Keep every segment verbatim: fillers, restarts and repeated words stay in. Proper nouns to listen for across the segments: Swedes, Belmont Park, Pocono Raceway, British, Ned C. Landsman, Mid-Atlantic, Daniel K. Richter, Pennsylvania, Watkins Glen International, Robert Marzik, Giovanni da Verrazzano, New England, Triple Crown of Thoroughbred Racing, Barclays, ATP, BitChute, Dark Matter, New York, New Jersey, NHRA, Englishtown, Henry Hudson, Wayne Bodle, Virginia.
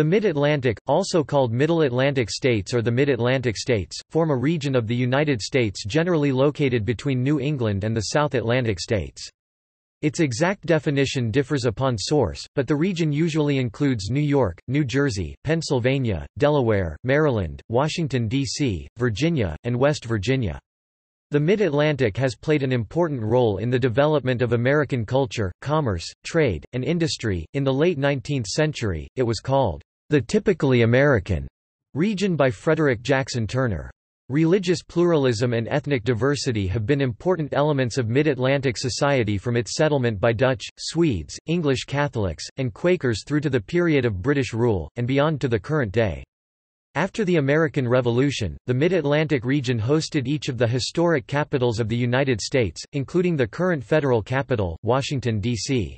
The Mid-Atlantic, also called Middle Atlantic States or the Mid-Atlantic States, form a region of the United States generally located between New England and the South Atlantic States. Its exact definition differs upon source, but the region usually includes New York, New Jersey, Pennsylvania, Delaware, Maryland, Washington, D C, Virginia, and West Virginia. The Mid-Atlantic has played an important role in the development of American culture, commerce, trade, and industry. In the late nineteenth century, it was called the typically American region by Frederick Jackson Turner. Religious pluralism and ethnic diversity have been important elements of Mid-Atlantic society from its settlement by Dutch, Swedes, English Catholics, and Quakers through to the period of British rule, and beyond to the current day. After the American Revolution, the Mid-Atlantic region hosted each of the historic capitals of the United States, including the current federal capital, Washington, D C.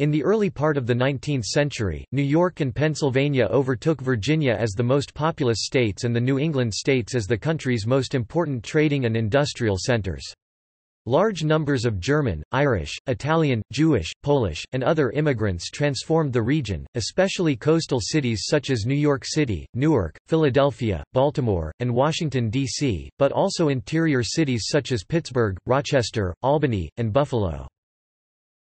In the early part of the nineteenth century, New York and Pennsylvania overtook Virginia as the most populous states and the New England states as the country's most important trading and industrial centers. Large numbers of German, Irish, Italian, Jewish, Polish, and other immigrants transformed the region, especially coastal cities such as New York City, Newark, Philadelphia, Baltimore, and Washington, D C, but also interior cities such as Pittsburgh, Rochester, Albany, and Buffalo.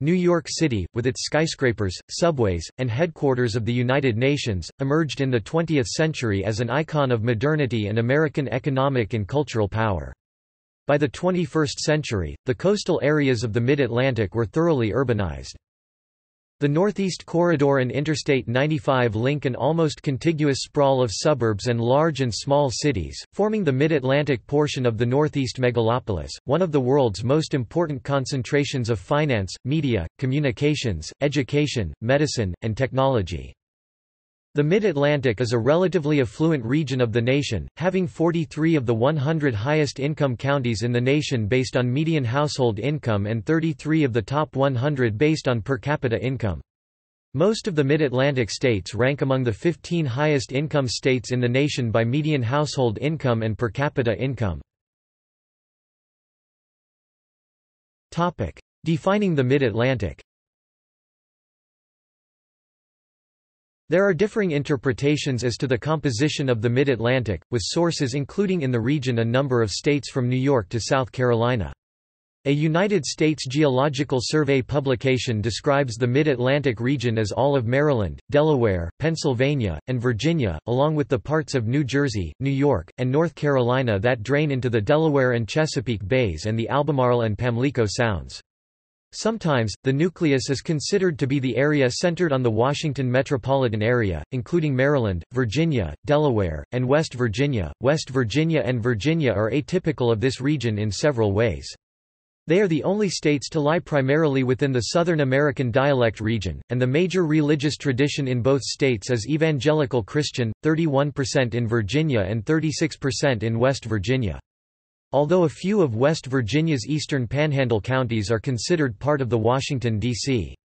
New York City, with its skyscrapers, subways, and headquarters of the United Nations, emerged in the twentieth century as an icon of modernity and American economic and cultural power. By the twenty-first century, the coastal areas of the Mid-Atlantic were thoroughly urbanized. The Northeast Corridor and Interstate ninety-five link an almost contiguous sprawl of suburbs and large and small cities, forming the Mid-Atlantic portion of the Northeast megalopolis, one of the world's most important concentrations of finance, media, communications, education, medicine, and technology. The Mid-Atlantic is a relatively affluent region of the nation, having forty-three of the one hundred highest-income counties in the nation based on median household income and thirty-three of the top one hundred based on per capita income. Most of the Mid-Atlantic states rank among the fifteen highest-income states in the nation by median household income and per capita income. Topic: Defining the Mid-Atlantic. There are differing interpretations as to the composition of the Mid-Atlantic, with sources including in the region a number of states from New York to South Carolina. A United States Geological Survey publication describes the Mid-Atlantic region as all of Maryland, Delaware, Pennsylvania, and Virginia, along with the parts of New Jersey, New York, and North Carolina that drain into the Delaware and Chesapeake Bays and the Albemarle and Pamlico Sounds. Sometimes, the nucleus is considered to be the area centered on the Washington metropolitan area, including Maryland, Virginia, Delaware, and West Virginia. West Virginia and Virginia are atypical of this region in several ways. They are the only states to lie primarily within the Southern American dialect region, and the major religious tradition in both states is evangelical Christian, thirty-one percent in Virginia and thirty-six percent in West Virginia. Although a few of West Virginia's eastern panhandle counties are considered part of the Washington, D C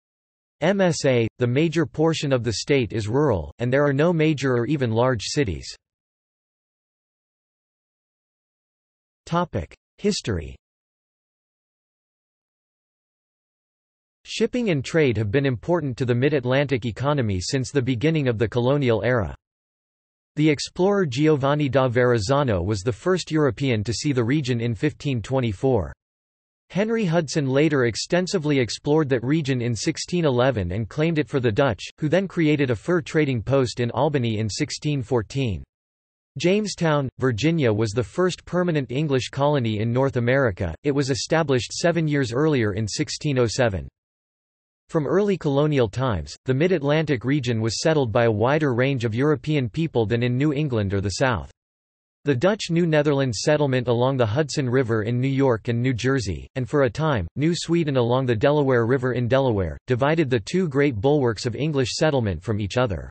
M S A, the major portion of the state is rural, and there are no major or even large cities. History. Shipping and trade have been important to the Mid-Atlantic economy since the beginning of the colonial era. The explorer Giovanni da Verrazzano was the first European to see the region in fifteen twenty-four. Henry Hudson later extensively explored that region in sixteen eleven and claimed it for the Dutch, who then created a fur trading post in Albany in sixteen fourteen. Jamestown, Virginia was the first permanent English colony in North America. It was established seven years earlier in sixteen oh seven. From early colonial times, the Mid-Atlantic region was settled by a wider range of European people than in New England or the South. The Dutch New Netherlands settlement along the Hudson River in New York and New Jersey, and for a time, New Sweden along the Delaware River in Delaware, divided the two great bulwarks of English settlement from each other.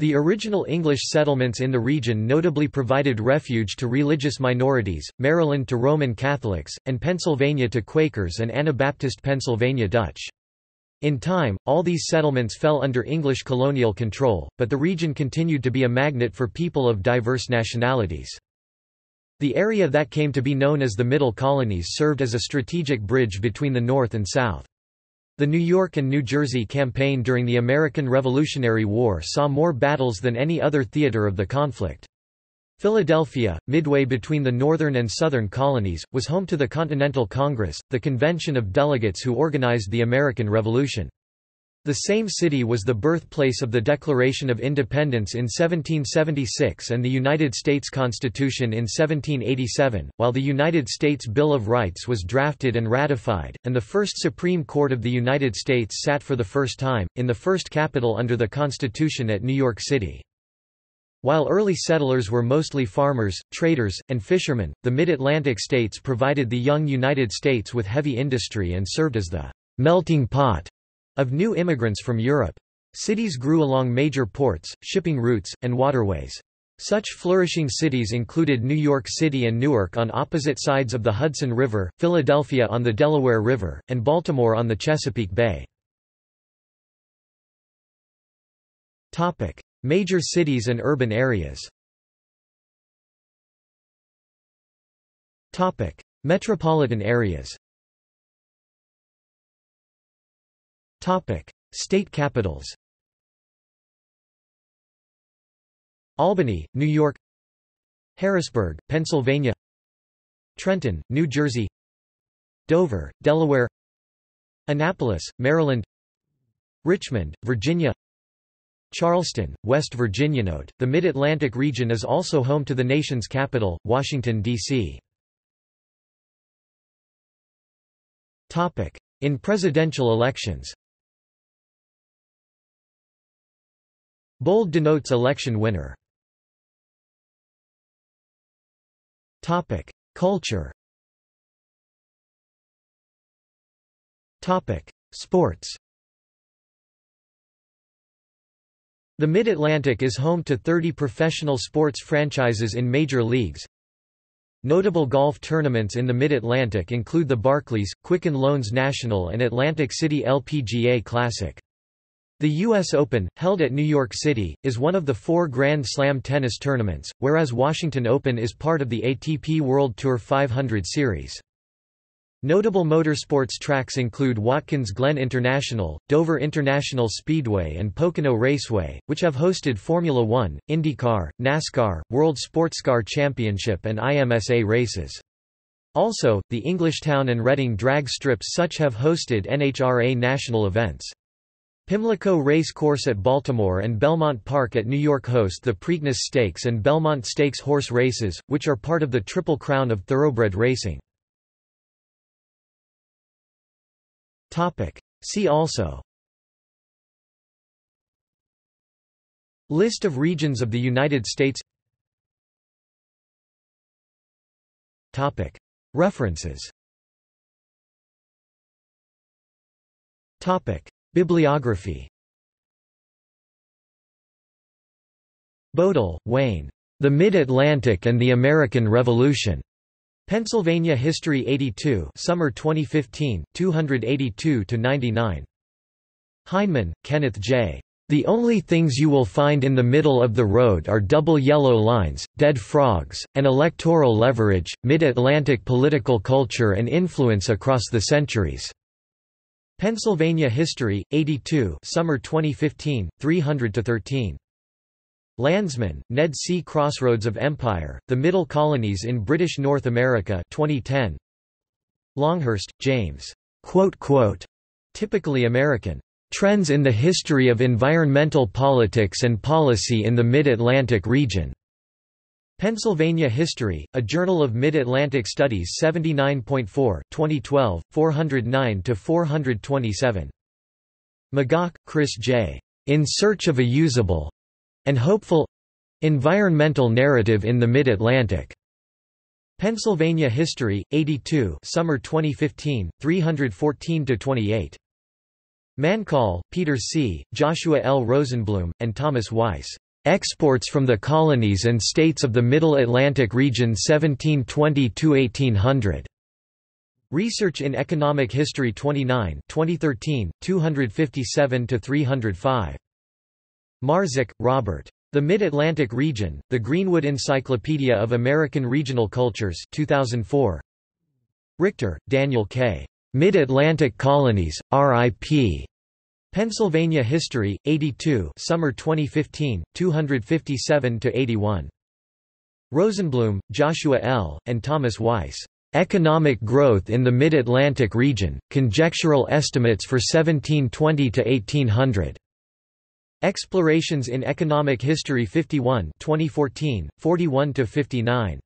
The original English settlements in the region notably provided refuge to religious minorities, Maryland to Roman Catholics, and Pennsylvania to Quakers and Anabaptist Pennsylvania Dutch. In time, all these settlements fell under English colonial control, but the region continued to be a magnet for people of diverse nationalities. The area that came to be known as the Middle Colonies served as a strategic bridge between the North and South. The New York and New Jersey campaign during the American Revolutionary War saw more battles than any other theater of the conflict. Philadelphia, midway between the northern and southern colonies, was home to the Continental Congress, the convention of delegates who organized the American Revolution. The same city was the birthplace of the Declaration of Independence in seventeen seventy-six and the United States Constitution in seventeen eighty-seven, while the United States Bill of Rights was drafted and ratified, and the first Supreme Court of the United States sat for the first time, in the first capital under the Constitution at New York City. While early settlers were mostly farmers, traders, and fishermen, the Mid-Atlantic states provided the young United States with heavy industry and served as the melting pot of new immigrants from Europe. Cities grew along major ports, shipping routes, and waterways. Such flourishing cities included New York City and Newark on opposite sides of the Hudson River, Philadelphia on the Delaware River, and Baltimore on the Chesapeake Bay. Topic: Major cities and urban areas. Topic: Metropolitan areas. Topic: State capitals. Albany, New York. Harrisburg, Pennsylvania. Trenton, New Jersey. Dover, Delaware. Annapolis, Maryland. Richmond, Virginia. Charleston, West Virginia. Note: the Mid-Atlantic region is also home to the nation's capital, Washington, D C Topic: In presidential elections. Bold denotes election winner. Topic: Culture. Topic: Sports. The Mid-Atlantic is home to thirty professional sports franchises in major leagues. Notable golf tournaments in the Mid-Atlantic include the Barclays, Quicken Loans National and Atlantic City L P G A Classic. The U S Open, held at New York City, is one of the four Grand Slam tennis tournaments, whereas Washington Open is part of the A T P World Tour five hundred Series. Notable motorsports tracks include Watkins Glen International, Dover International Speedway and Pocono Raceway, which have hosted Formula One, IndyCar, NASCAR, World Sportscar Championship and IMSA races. Also, the Englishtown and Reading drag strips such have hosted N H R A national events. Pimlico Race Course at Baltimore and Belmont Park at New York host the Preakness Stakes and Belmont Stakes horse races, which are part of the Triple Crown of Thoroughbred Racing. Topic: See also. List of regions of the United States. Topic: References. Topic: Bibliography. Bodle, Wayne. The Mid-Atlantic and the American Revolution. Pennsylvania History eighty-two, Summer twenty fifteen, two eighty-two to ninety-nine. Heinemann, Kenneth J. The only things you will find in the middle of the road are double yellow lines, dead frogs, and electoral leverage, Mid-Atlantic political culture and influence across the centuries. Pennsylvania History, eighty-two, Summer twenty fifteen, three hundred to thirteen. Landsman, Ned C. Crossroads of Empire, The Middle Colonies in British North America twenty ten. Longhurst, James. Quote, quote, typically American. Trends in the History of Environmental Politics and Policy in the Mid-Atlantic Region. Pennsylvania History, A Journal of Mid-Atlantic Studies seventy-nine point four, twenty twelve, four oh nine to four twenty-seven. McGough, Chris J. In Search of a Usable and Hopeful Environmental Narrative in the Mid-Atlantic. Pennsylvania History, eighty-two, Summer twenty fifteen, three fourteen to twenty-eight. Mancall, Peter C., Joshua L. Rosenblum, and Thomas Weiss. Exports from the Colonies and States of the Middle Atlantic Region seventeen twenty to eighteen hundred. Research in Economic History twenty-nine, twenty thirteen, two fifty-seven to three oh five. Marzik, Robert. The Mid-Atlantic Region, The Greenwood Encyclopedia of American Regional Cultures two thousand four. Richter, Daniel K. Mid-Atlantic Colonies, R I P. Pennsylvania History, eighty-two, Summer twenty fifteen, two fifty-seven to eighty-one. Rosenblum, Joshua L., and Thomas Weiss. Economic Growth in the Mid-Atlantic Region, Conjectural Estimates for seventeen twenty to eighteen hundred. Explorations in Economic History fifty-one, twenty fourteen, forty-one to fifty-nine.